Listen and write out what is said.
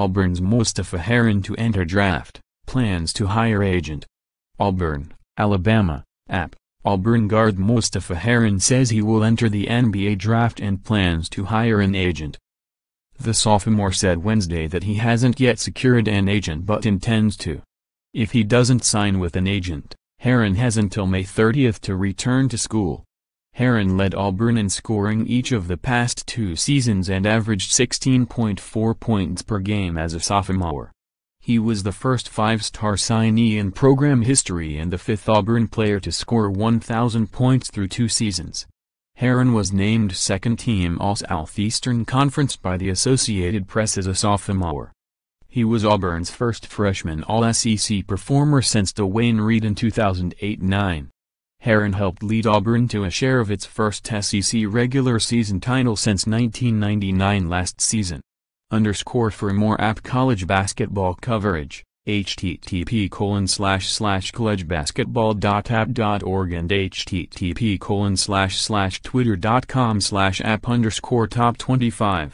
Auburn's Mustapha Heron to enter draft, plans to hire agent. Auburn, Alabama, App. Auburn guard Mustapha Heron says he will enter the NBA draft and plans to hire an agent. The sophomore said Wednesday that he hasn't yet secured an agent but intends to. If he doesn't sign with an agent, Heron has until May 30 to return to school. Heron led Auburn in scoring each of the past two seasons and averaged 16.4 points per game as a sophomore. He was the first five-star signee in program history and the fifth Auburn player to score 1,000 points through two seasons. Heron was named second-team All-Southeastern Conference by the Associated Press as a sophomore. He was Auburn's first freshman All-SEC performer since DeWayne Reid in 2008-9. Heron helped lead Auburn to a share of its first SEC regular season title since 1999 last season. Underscore for more app college basketball coverage, http://collegebasketball.app.org and http://twitter.com/app_top25.